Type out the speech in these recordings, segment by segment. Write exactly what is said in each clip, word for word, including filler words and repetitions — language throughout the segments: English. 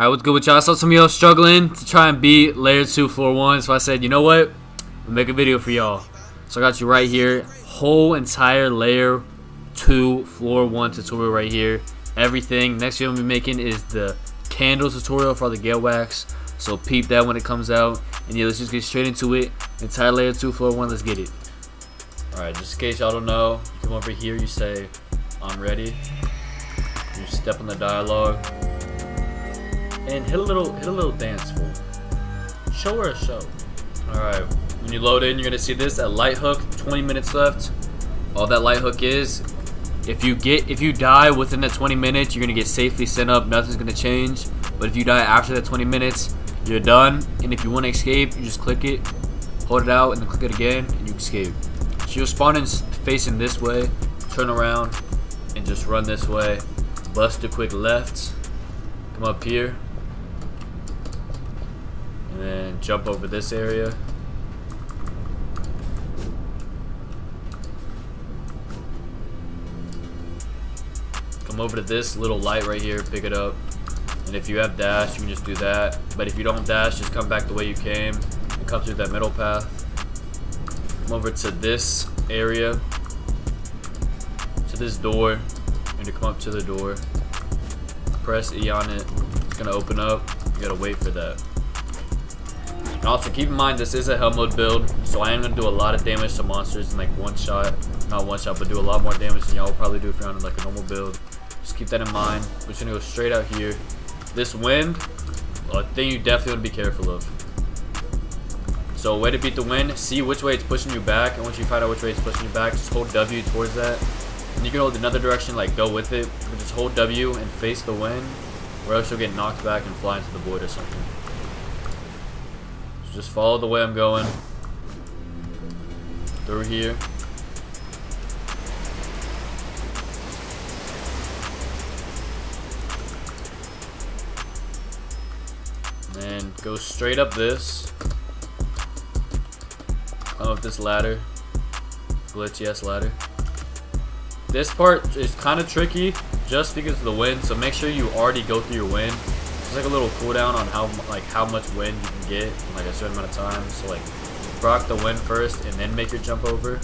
Alright, what's good with y'all? I saw some of y'all struggling to try and beat Layer two Floor one, so I said, you know what? I'll make a video for y'all. So I got you right here. Whole entire Layer two Floor one tutorial right here. Everything. Next video I'm going to be making is the candle tutorial for all the gel wax. So peep that when it comes out. And yeah, let's just get straight into it. Entire Layer two Floor one, let's get it. Alright, just in case y'all don't know, come over here, you say, I'm ready. You step on the dialogue. And hit a little, hit a little dance for me. Show her a show. All right. When you load in, you're gonna see this. That light hook. twenty minutes left. All that light hook is, if you get, if you die within that twenty minutes, you're gonna get safely sent up. Nothing's gonna change. But if you die after that twenty minutes, you're done. And if you want to escape, you just click it, hold it out, and then click it again, and you escape. So you're spawning facing this way. Turn around, and just run this way. Bust a quick left. Come up here. And then jump over this area. Come over to this little light right here, pick it up. And if you have dash, you can just do that. But if you don't dash, just come back the way you came and come through that middle path. Come over to this area, to this door, and you come up to the door. Press E on it. It's gonna open up. You gotta wait for that. And also keep in mind, this is a hell mode build, so I am going to do a lot of damage to monsters in like one shot. Not one shot, but do a lot more damage than y'all will probably do if you're on like a normal build. Just keep that in mind. We're just going to go straight out here. This wind, a thing you definitely want to be careful of. So a way to beat the wind, see which way it's pushing you back. And once you find out which way it's pushing you back, just hold W towards that. And you can hold another direction, like go with it. But just hold W and face the wind, or else you'll get knocked back and fly into the void or something. Just follow the way I'm going. Through here. And go straight up this. Climb up this ladder. Glitchy ass ladder. This part is kind of tricky just because of the wind, so make sure you already go through your wind. There's like a little cooldown on how like how much wind you can get in like a certain amount of time. So like proc the wind first and then make your jump over.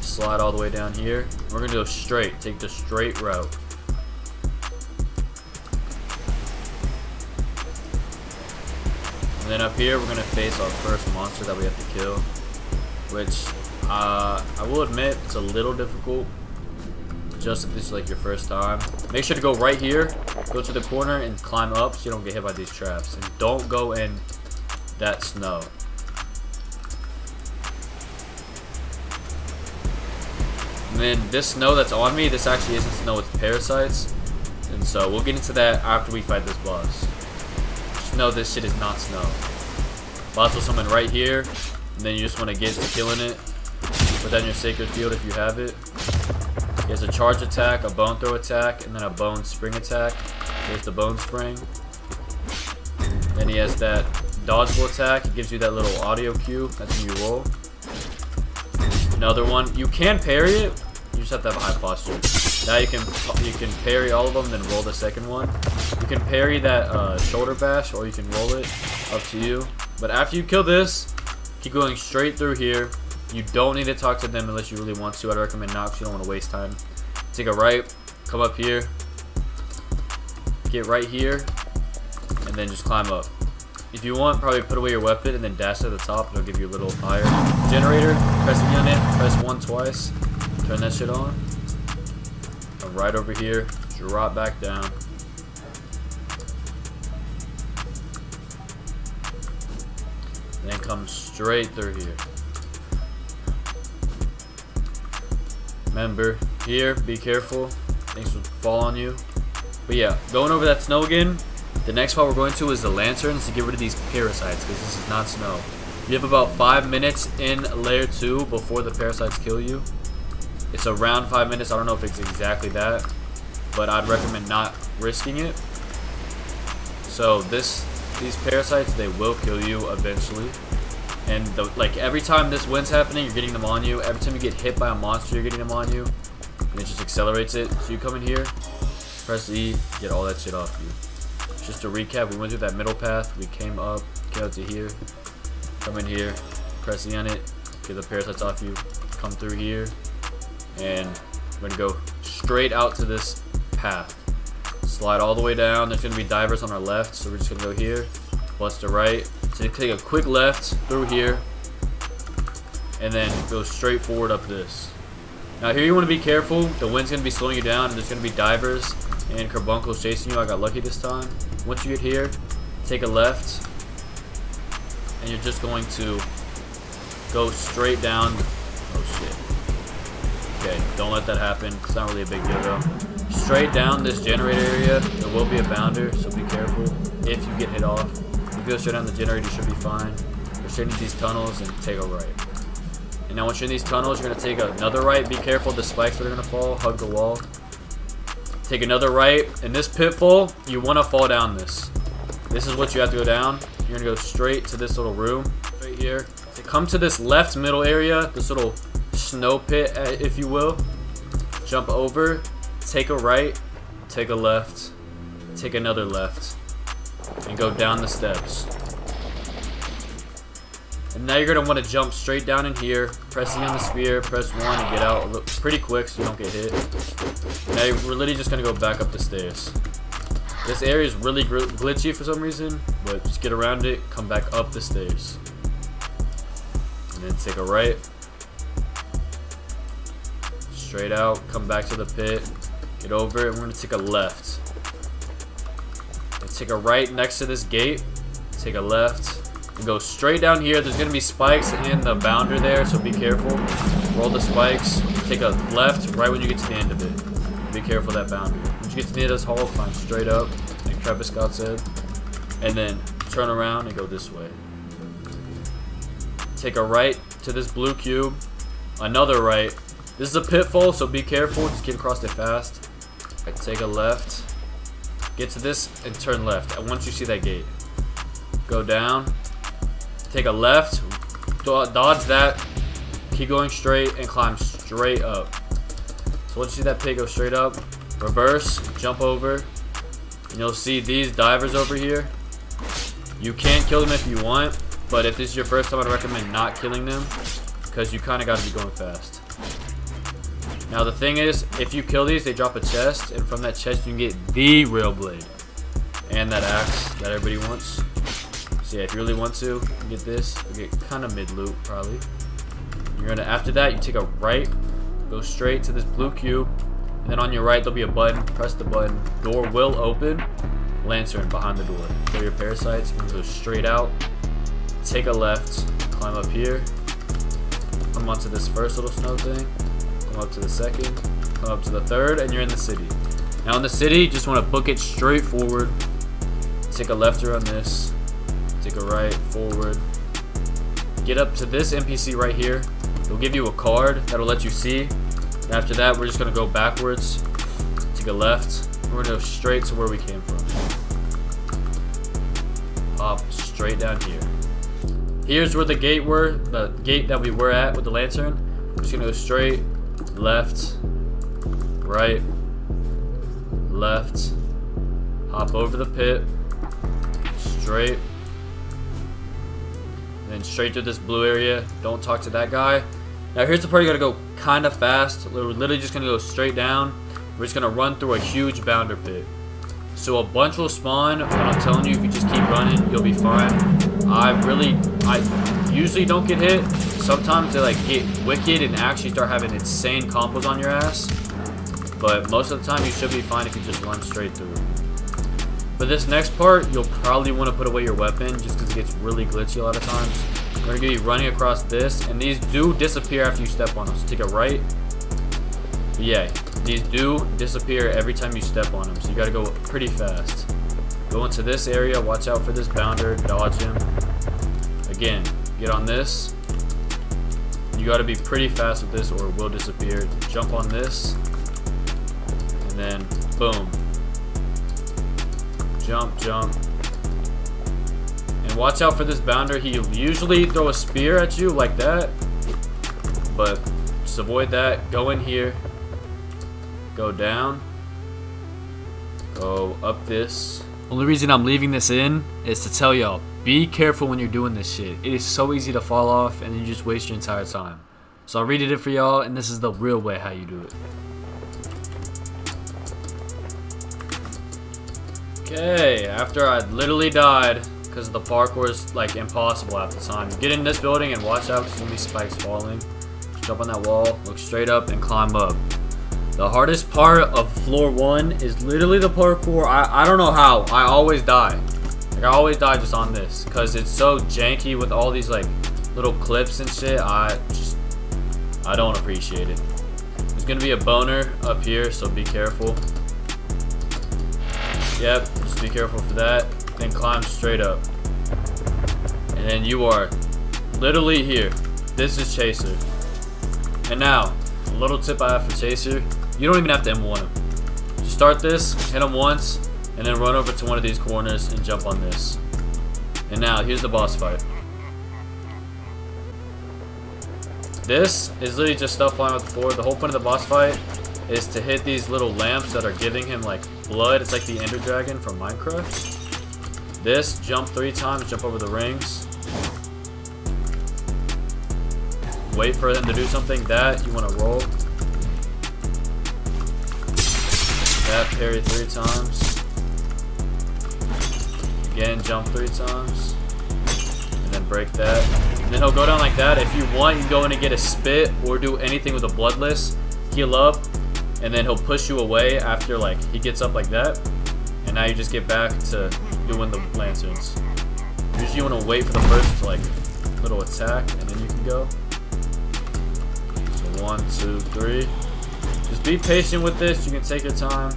Slide all the way down here. We're gonna go straight, take the straight route. And then up here we're gonna face our first monster that we have to kill. Which uh, I will admit it's a little difficult. Just if this is like your first time, make sure to go right here, go to the corner and climb up so you don't get hit by these traps, and don't go in that snow. And then this snow that's on me, this actually isn't snow, it's parasites, and so we'll get into that after we fight this boss. Just know this shit is not snow. Boss will summon right here, and then you just want to get to killing it. Put that in your sacred field if you have it. There's a charge attack, a bone throw attack, and then a bone spring attack. There's the bone spring. Then he has that dodgeable attack. It gives you that little audio cue. That's when you roll. Another one. You can parry it. You just have to have a high posture. Now you can you can parry all of them, then roll the second one. You can parry that uh, shoulder bash, or you can roll it. Up to you. But after you kill this, keep going straight through here. You don't need to talk to them unless you really want to. I'd recommend not because you don't want to waste time. Take a right, come up here, get right here, and then just climb up. If you want, probably put away your weapon and then dash to the top. It'll give you a little fire generator. Press E on it, press one twice, turn that shit on. And right over here, drop back down. And then come straight through here. Remember, here, be careful, things will fall on you. But yeah, going over that snow again, the next part we're going to is the lanterns to get rid of these parasites, because this is not snow. You have about five minutes in layer two before the parasites kill you. It's around five minutes, I don't know if it's exactly that, but I'd recommend not risking it. So this, these parasites, they will kill you eventually. And the, like every time this wind's happening, you're getting them on you. Every time you get hit by a monster, you're getting them on you. And it just accelerates it. So you come in here, press E, get all that shit off you. just to recap, we went through that middle path, we came up, came out to here, come in here, press E on it, get the parasites off you, come through here, and we're gonna go straight out to this path. Slide all the way down. There's gonna be divers on our left, so we're just gonna go here, plus to right. So you take a quick left through here, and then go straight forward up this. Now here you want to be careful. The wind's gonna be slowing you down, and there's gonna be divers and carbuncles chasing you. I got lucky this time. Once you get here, take a left, and you're just going to go straight down. Oh shit. Okay, don't let that happen. It's not really a big deal though. Straight down this generator area. There will be a bounder, so be careful if you get hit off. If you go straight down the generator, you should be fine. Go straight into these tunnels and take a right. And now once you're in these tunnels, you're gonna take another right. Be careful, the spikes that are gonna fall. Hug the wall. Take another right. In this pitfall, you wanna fall down this. This is what you have to go down. You're gonna go straight to this little room right here. So come to this left middle area, this little snow pit, if you will. Jump over. Take a right, take a left, take another left, and go down the steps. And now you're going to want to jump straight down in here, pressing on the spear, press one, and get out pretty quick so you don't get hit. Now you're literally just going to go back up the stairs. This area is really glitchy for some reason, but just get around it, come back up the stairs. And then take a right, straight out, come back to the pit. Get over it, and we're gonna take a left. And take a right next to this gate, take a left, and go straight down here. There's gonna be spikes in the boundary there, so be careful. Roll the spikes, take a left right when you get to the end of it. Be careful of that boundary. When you get to the end of this hole, climb straight up, like Travis Scott said, and then turn around and go this way. Take a right to this blue cube, another right. This is a pitfall, so be careful, just get across it fast. Right, take a left, get to this, and turn left. And once you see that gate, go down, take a left, dodge that, keep going straight, and climb straight up. So once you see that pig, go straight up, reverse, jump over, and you'll see these divers over here. You can kill them if you want, but if this is your first time, I'd recommend not killing them, because you kind of got to be going fast. Now the thing is, if you kill these, they drop a chest, and from that chest you can get the real blade. And that axe that everybody wants. So yeah, if you really want to, you can get this. You get kind of mid-loop, probably. You're gonna, after that, you take a right, go straight to this blue cube, and then on your right, there'll be a button, press the button, door will open, lantern behind the door. Kill your parasites, go straight out, take a left, climb up here, come onto this first little snow thing, up to the second, come up to the third, and you're in the city. Now in the city, you just want to book it straight forward. Take a lefter on this, take a right, forward. Get up to this N P C right here. It'll give you a card that'll let you see. After that, we're just going to go backwards. Take a left. We're going to go straight to where we came from. Pop straight down here. Here's where the gate were, the gate that we were at with the lantern. We're just going to go straight. Left, right, left, hop over the pit, straight, and then straight through this blue area. Don't talk to that guy. Now here's the part you gotta go kind of fast. We're literally just gonna go straight down. We're just gonna run through a huge bounder pit. So a bunch will spawn, but I'm telling you, if you just keep running, you'll be fine. I really, I usually don't get hit. Sometimes they like get wicked and actually start having insane combos on your ass, but most of the time you should be fine if you just run straight through. For this next part, you'll probably want to put away your weapon just because it gets really glitchy a lot of times. We're gonna be running across this, and these do disappear after you step on them. So take a right. But yeah, these do disappear every time you step on them, so you gotta go pretty fast. Go into this area. Watch out for this bounder. Dodge him. Again, get on this. You gotta be pretty fast with this or it will disappear. Jump on this, and then boom. Jump, jump. And watch out for this bounder. He'll usually throw a spear at you like that, but just avoid that. Go in here, go down, go up this, Only reason I'm leaving this in is to tell y'all, be careful when you're doing this shit. It is so easy to fall off and then you just waste your entire time. So I redid it for y'all, and this is the real way how you do it. Okay, after I literally died, because the parkour is like impossible half the time. Get in this building and watch out for these spikes falling. Just jump on that wall, look straight up, and climb up. The hardest part of floor one is literally the parkour. I, I don't know how. I always die. Like, I always die just on this, because it's so janky with all these like little clips and shit. I just, I don't appreciate it. There's going to be a boner up here, so be careful. Yep, just be careful for that. Then climb straight up. And then you are literally here. This is Chaser. And now, a little tip I have for Chaser. You don't even have to M one him. Just start this, hit him once, and then run over to one of these corners and jump on this. And now, here's the boss fight. This is literally just stuff flying off the floor. The whole point of the boss fight is to hit these little lamps that are giving him like blood. It's like the Ender Dragon from Minecraft. This, jump three times, jump over the rings. Wait for them to do something. That, you want to roll. That, parry three times. Again, jump three times. And then break that. And then he'll go down like that. If you want, you can go in and get a spit or do anything with a bloodless. Heal up. And then he'll push you away after, like, he gets up like that. And now you just get back to doing the lanterns. Usually you want to wait for the first, like, little attack, and then you can go. So one, two, three. Just be patient with this. You can take your time.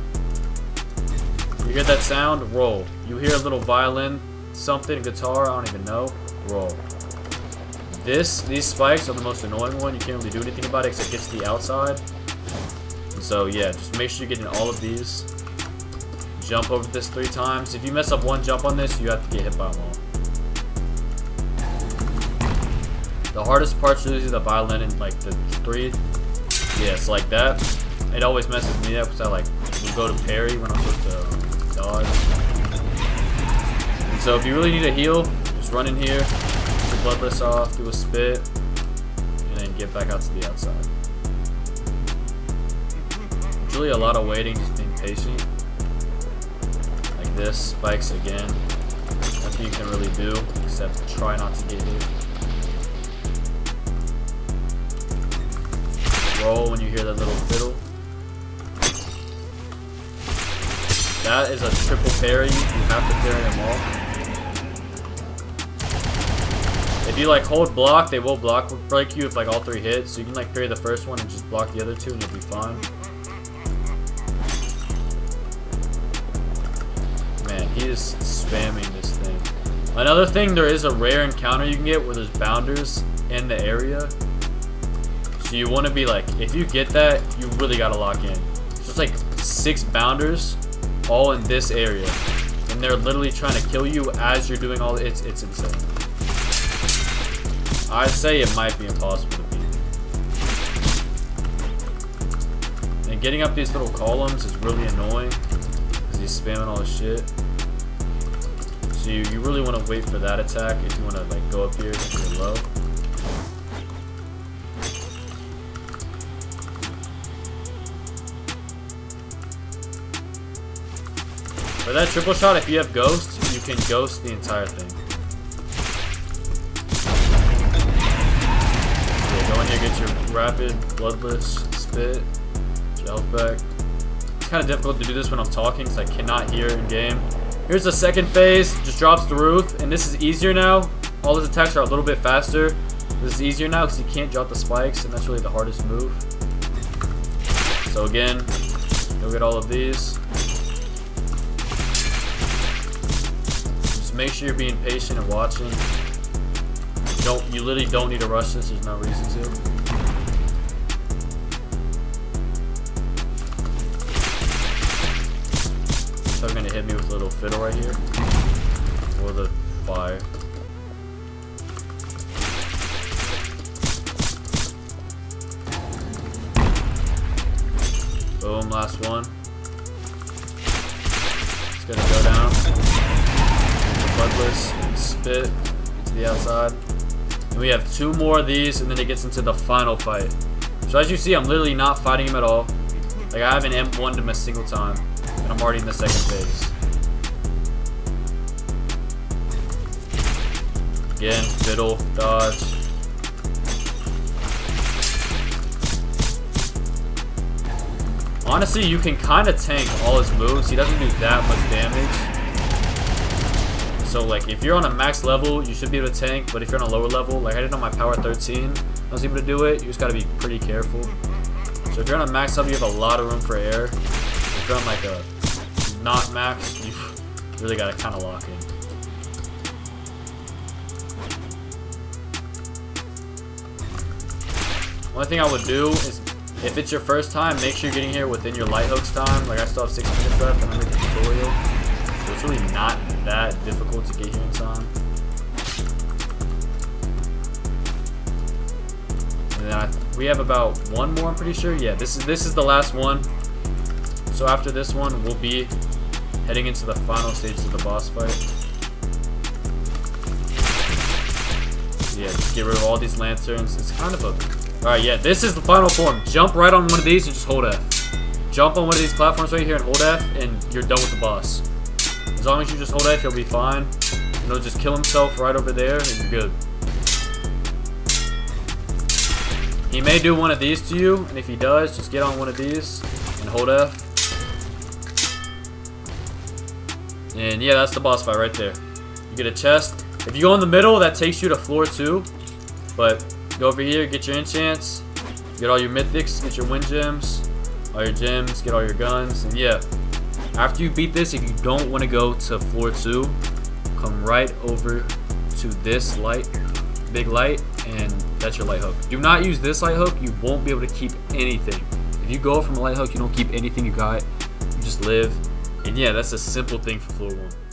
You hear that sound? Roll. You hear a little violin, something, guitar, I don't even know. Roll. This, these spikes are the most annoying one. You can't really do anything about it except get to the outside. So yeah, just make sure you're getting all of these. Jump over this three times. If you mess up one jump on this, you have to get hit by them all. The hardest part's usually the violin and like the three. Yeah, it's like that. It always messes me up because I like will go to parry when I'm supposed to dodge. And so if you really need a heal, just run in here, get your bloodless off, do a spit, and then get back out to the outside. Really a lot of waiting, just being patient. Like this, spikes again. Nothing you can really do except try not to get hit. Roll when you hear that little fiddle. That is a triple parry. You have to parry them all. If you like hold block, they will block break you if like all three hit. So you can like parry the first one and just block the other two and you'll be fine. He is spamming this thing. Another thing, there is a rare encounter you can get where there's bounders in the area. So you want to be like, if you get that, you really got to lock in. So it's like six bounders all in this area. And they're literally trying to kill you as you're doing all it's It's insane. I'd say it might be impossible to beat. And getting up these little columns is really annoying. Because he's spamming all this shit. So you, you really want to wait for that attack if you want to like go up here if you're low. For that triple shot, if you have ghosts, you can ghost the entire thing. Yeah, go in here, get your rapid, bloodless, spit, gel back. It's kind of difficult to do this when I'm talking because I cannot hear in game. Here's the second phase, just drops the roof, and this is easier now. All his attacks are a little bit faster. This is easier now because he can't drop the spikes, and that's really the hardest move. So again, you'll get all of these. Just make sure you're being patient and watching. You don't, you literally don't need to rush this, there's no reason to. So I'm gonna hit me with a little fiddle right here, or the fire. Boom, last one. It's gonna go down. Bloodless and spit to the outside. And we have two more of these, and then it gets into the final fight. So as you see, I'm literally not fighting him at all. Like, I haven't M O'd him a single time, and I'm already in the second phase. Again, fiddle, dodge. Honestly, you can kind of tank all his moves. He doesn't do that much damage. So, like, if you're on a max level, you should be able to tank. But if you're on a lower level, like I did on my power thirteen, I was able to do it. You just got to be pretty careful. So if you're on a max level, you have a lot of room for air. If you're on, like, a not max, you really got to kind of lock in. One thing I would do is, if it's your first time, make sure you're getting here within your light hooks time. Like, I still have six minutes left and I'm in the tutorial. So it's really not that difficult to get here in time. And then I, we have about one more, I'm pretty sure. Yeah, this is, this is the last one. So after this one, we'll be heading into the final stages of the boss fight. So yeah, just get rid of all these lanterns. It's kind of a... Alright, yeah, this is the final form. Jump right on one of these and just hold F. Jump on one of these platforms right here and hold F, and you're done with the boss. As long as you just hold F, he'll be fine. And he'll just kill himself right over there, and you're good. He may do one of these to you, and if he does, just get on one of these and hold F. And yeah, that's the boss fight right there. You get a chest. If you go in the middle, that takes you to floor two, but... Go over here, get your enchants, get all your mythics, get your wind gems, all your gems, get all your guns, and yeah. After you beat this, if you don't want to go to floor two, come right over to this light, big light, and that's your light hook. Do not use this light hook, you won't be able to keep anything. If you go from a light hook, you don't keep anything you got, you just live. And yeah, that's a simple thing for floor one.